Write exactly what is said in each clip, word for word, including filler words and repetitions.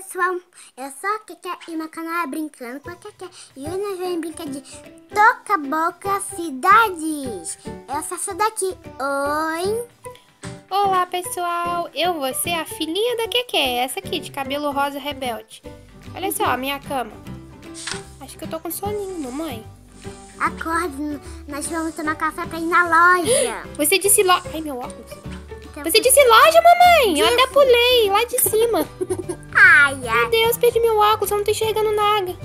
pessoal, eu sou a Keke e meu canal é Brincando com a Keke. E hoje nós vamos brincar de toca boca cidades. Eu sou essa daqui, oi. Olá pessoal, eu vou ser a filhinha da Keke, essa aqui de cabelo rosa rebelde. Olha só a minha cama, acho que eu tô com soninho, mamãe. Acorde, nós vamos tomar café pra ir na loja. Você disse loja, ai meu óculos. Você disse loja, mamãe? Eu até pulei lá de cima. Ai, ai. Meu Deus, perdi meu óculos, eu não tô enxergando nada.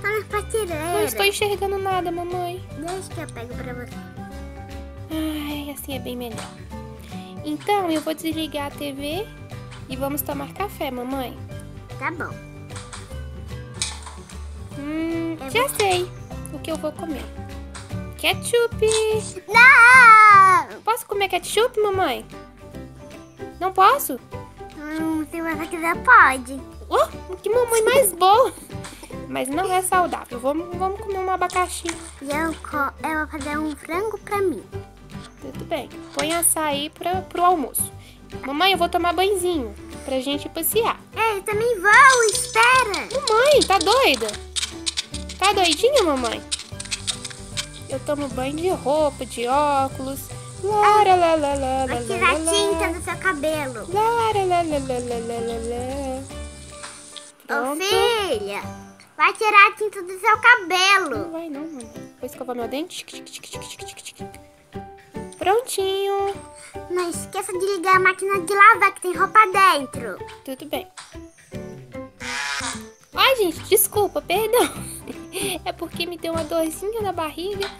Tá na prateleira. Não estou enxergando nada, mamãe. Deixa que eu pego pra você. Ai, assim é bem melhor. Então, eu vou desligar a T V e vamos tomar café, mamãe. Tá bom. Hum, eu já vou... sei o que eu vou comer. Ketchup. Não! Posso comer ketchup, mamãe? Não posso? Hum, se você quiser, pode. Oh, que mamãe mais boa. Mas não é saudável. Vamos, vamos comer um abacaxi. E eu, eu vou fazer um frango pra mim. Tudo bem. Põe açaí pra, pro almoço. Mamãe, eu vou tomar banhozinho pra gente passear. É, eu também vou. Espera. Mamãe, tá doida? Tá doidinha, mamãe? Eu tomo banho de roupa, de óculos... Lá, lá, lá, lá, lá, vou tirar lá, tinta do seu cabelo. Lá, lá, lá, lá, lá, lá, lá. Ô filha, vai tirar a tinta do seu cabelo. Não vai não, mãe. Vou escovar meu dente. Prontinho. Não esqueça de ligar a máquina de lavar que tem roupa dentro. Tudo bem. Ai gente, desculpa, perdão. É porque me deu uma dorzinha na barriga.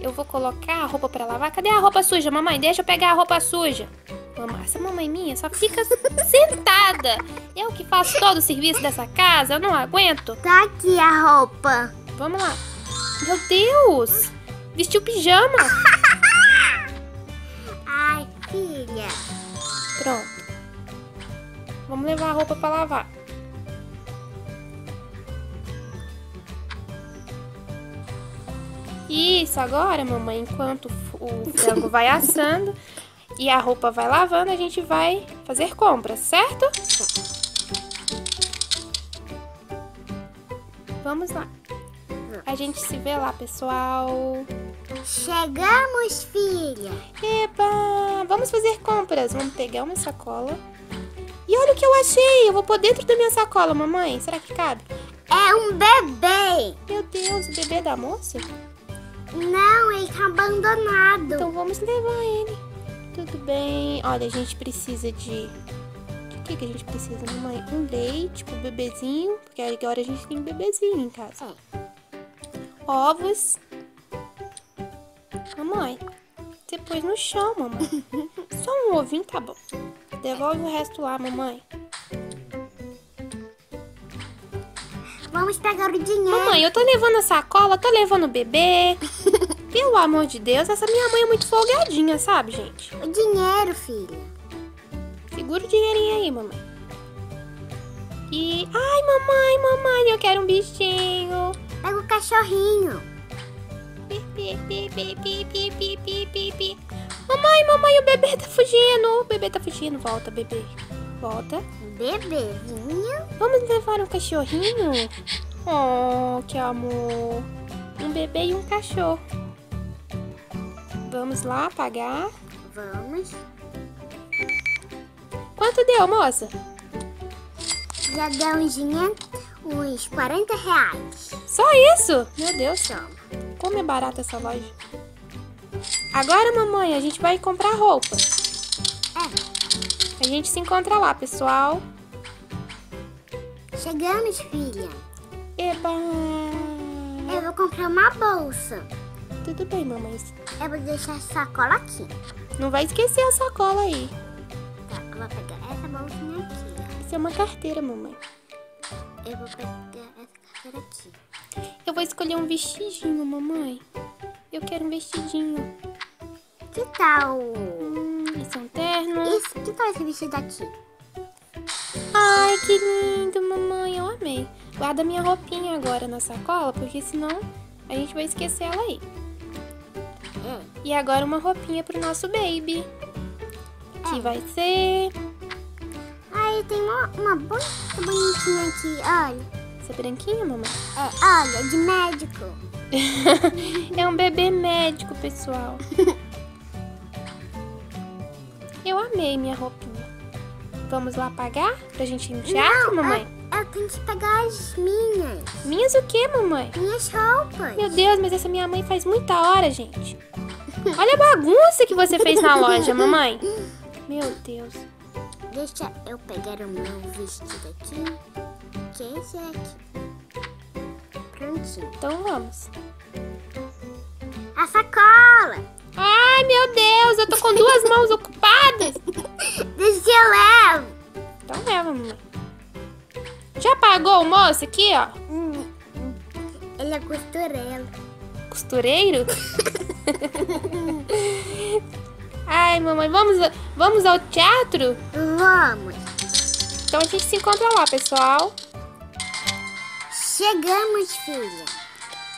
Eu vou colocar a roupa pra lavar. Cadê a roupa suja, mamãe? Deixa eu pegar a roupa suja. Mamãe, essa mamãe minha só fica sentada. Eu que faço todo o serviço dessa casa, eu não aguento. Tá aqui a roupa. Vamos lá. Meu Deus! Vestiu pijama. Ai, filha. Pronto. Vamos levar a roupa pra lavar. Isso, agora, mamãe, enquanto o frango vai assando e a roupa vai lavando, a gente vai fazer compras, certo? Vamos lá. A gente se vê lá, pessoal. Chegamos, filha. Eba! Vamos fazer compras. Vamos pegar uma sacola. E olha o que eu achei. Eu vou pôr dentro da minha sacola, mamãe. Será que cabe? É um bebê. Meu Deus, o bebê da moça? Não, ele tá abandonado. Então vamos levar ele. Tudo bem. Olha, a gente precisa de... O que, que a gente precisa, mamãe? Um leite pro bebezinho. Porque agora a gente tem um bebezinho em casa. É. Ovos. Mamãe, você pôs no chão, mamãe. Só um ovinho tá bom. Devolve o resto lá, mamãe. Vamos pegar o dinheiro. Mamãe, eu tô levando a sacola, tô levando o bebê. Pelo amor de Deus, essa minha mãe é muito folgadinha, sabe, gente? O dinheiro, filha. Segura o dinheirinho aí, mamãe. E... Ai, mamãe, mamãe, eu quero um bichinho. Pega o cachorrinho. Pi, pi, pi, pi, pi, pi, pi, pi, pi. Mamãe, mamãe, o bebê tá fugindo. O bebê tá fugindo. Volta, bebê. Volta. Bebezinho. Vamos levar um cachorrinho? Oh, que amor. Um bebê e um cachorro. Vamos lá pagar? Vamos. Quanto deu, moça? Já deu uns, uns quarenta reais. Só isso? Meu Deus, só. Como é barata essa loja. Agora, mamãe, a gente vai comprar roupa. É. A gente se encontra lá, pessoal. Chegamos, filha. Eba! Eu vou comprar uma bolsa. Tudo bem, mamãe. Eu vou deixar a sacola aqui. Não vai esquecer a sacola aí. Tá, eu vou pegar essa bolsinha aqui. Isso é uma carteira, mamãe. Eu vou pegar essa carteira aqui. Eu vou escolher um vestidinho, mamãe. Eu quero um vestidinho. Que tal? Isso é um terno. Isso, que tal esse vestido aqui? Ai, que lindo, mamãe. Eu amei. Guarda minha roupinha agora na sacola, porque senão a gente vai esquecer ela aí. É. E agora uma roupinha pro nosso baby. É. Que vai ser... Ai, Aí tem uma, uma bonita bonitinha aqui, olha. Essa é branquinha, mamãe? É, olha, de médico. É um bebê médico, pessoal. Eu amei minha roupinha. Vamos lá pagar pra gente ir no teatro, não, mamãe? Eu, eu tenho que pagar as minhas. Minhas o quê, mamãe? Minhas roupas. Meu Deus, mas essa minha mãe faz muita hora, gente. Olha a bagunça que você fez na loja, mamãe. Meu Deus. Deixa eu pegar o meu vestido aqui. Que é esse aqui. Prontinho. Então vamos. A sacola. Ai, meu Deus, eu tô com duas mãos ocupadas. Deixa eu levar. Então leva, mamãe. Já pagou o moço aqui, ó? Ele é costureiro. Costureiro? Ai, mamãe, vamos, vamos ao teatro? Vamos. Então a gente se encontra lá, pessoal. Chegamos, filha.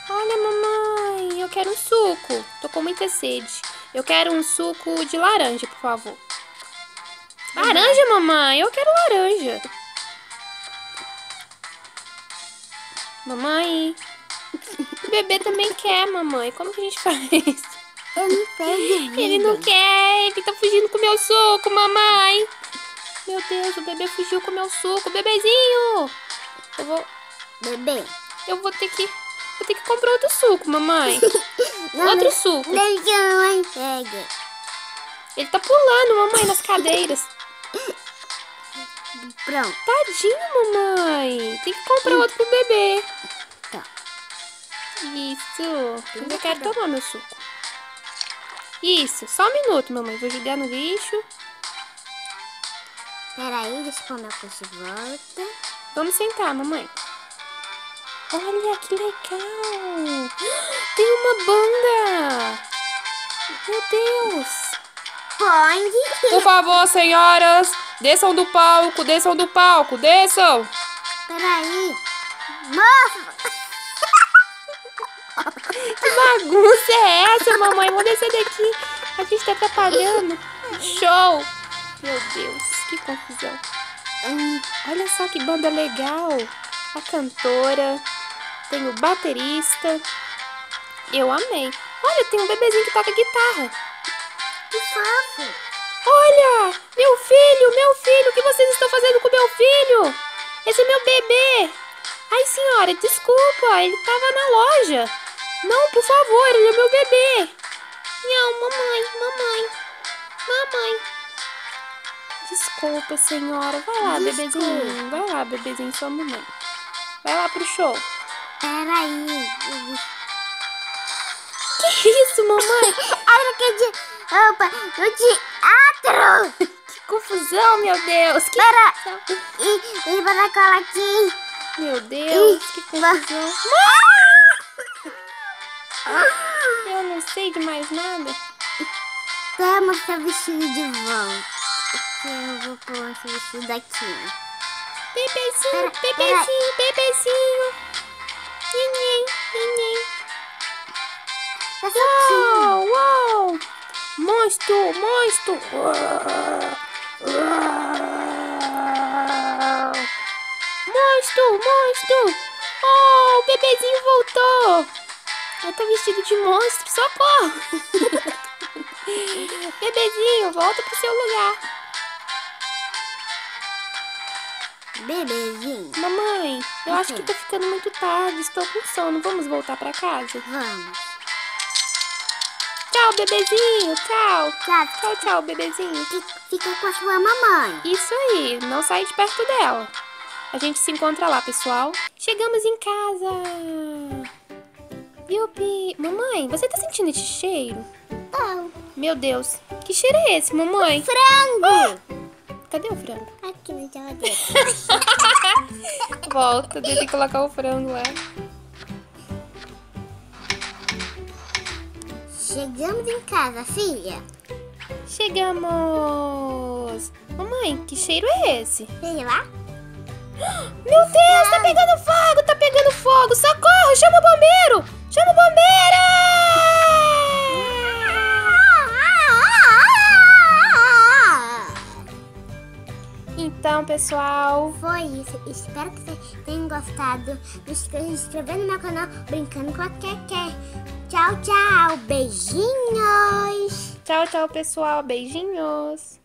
Olha, mamãe, eu quero um suco. Tô com muita sede. Eu quero um suco de laranja, por favor. Laranja, uhum. Mamãe? Eu quero laranja. Mamãe. O bebê também quer, mamãe. Como que a gente faz isso? Eu não sei. Ele não quer, ele tá fugindo com o meu suco, mamãe. Meu Deus, o bebê fugiu com o meu suco. Bebezinho. Eu vou... Bebê. Eu vou ter que... Vou ter que comprar outro suco, mamãe. Não, outro não, suco. Deixa que a mamãe pegue. Ele tá pulando, mamãe, nas cadeiras. Pronto. Tadinho, mamãe. Tem que comprar outro pro bebê. Tá. Isso. Mas eu quero tomar meu suco. Isso, só um minuto, mamãe. Vou jogar no lixo. Peraí, deixa eu pôr meu coxo de volta. Vamos sentar, mamãe. Olha, que legal. Tem uma banda. Meu Deus. Pode. Por favor, senhoras. Desçam do palco, desçam do palco, desçam. Peraí. Moço. Que bagunça é essa, mamãe? Vou descer daqui. A gente tá atrapalhando. Show! Meu Deus, que confusão. Hum, olha só que banda legal. A cantora. Tem o baterista. Eu amei. Olha, tem um bebezinho que toca guitarra. Que fofo. Olha, meu filho, meu filho. O que vocês estão fazendo com meu filho? Esse é meu bebê. Ai, senhora, desculpa. Ele tava na loja. Não, por favor, ele é meu bebê. Não, mamãe, mamãe, mamãe. Desculpa, senhora. Vai lá, desculpa. Bebezinho. Vai lá, bebezinho, sua mamãe. Vai lá pro show. Peraí. Que isso, mamãe? Olha que de... Opa, no teatro. Que confusão, meu Deus. Que para. E, e para colar aqui. Meu Deus, e, que confusão. Mãe! Eu não sei de mais nada. Toma seu vestido de volta. Eu vou pôr esse vestido daqui. Bebezinho, bebezinho, bebezinho. Neném, neném. Uou, uou. Monstro, monstro. Monstro, monstro. Oh, o bebezinho voltou. Eu tô vestido de monstro, socorro! Bebezinho, volta pro seu lugar. Bebezinho. Mamãe, eu okay. acho que tá ficando muito tarde, estou com sono. Vamos voltar pra casa? Vamos. Tchau, bebezinho, tchau. Tchau, tchau, tchau, bebezinho. Fica com a sua mamãe. Isso aí, não sai de perto dela. A gente se encontra lá, pessoal. Chegamos em casa. Yupi! Mamãe, você tá sentindo esse cheiro? Não. Meu Deus, que cheiro é esse, mamãe? O frango! Ah! Cadê o frango? Aqui na geladeira. Volta, deixa eu colocar o frango lá. Chegamos em casa, filha. Chegamos! Mamãe, que cheiro é esse? Sei lá. Meu Deus, tá pegando fogo, tá pegando fogo. Socorro, chama o bombeiro. Chama o bombeiro. Então, pessoal, foi isso. Espero que vocês tenham gostado. Não se esqueça de se inscrever no meu canal Brincando com a Keke. Tchau, tchau. Beijinhos. Tchau, tchau, pessoal. Beijinhos.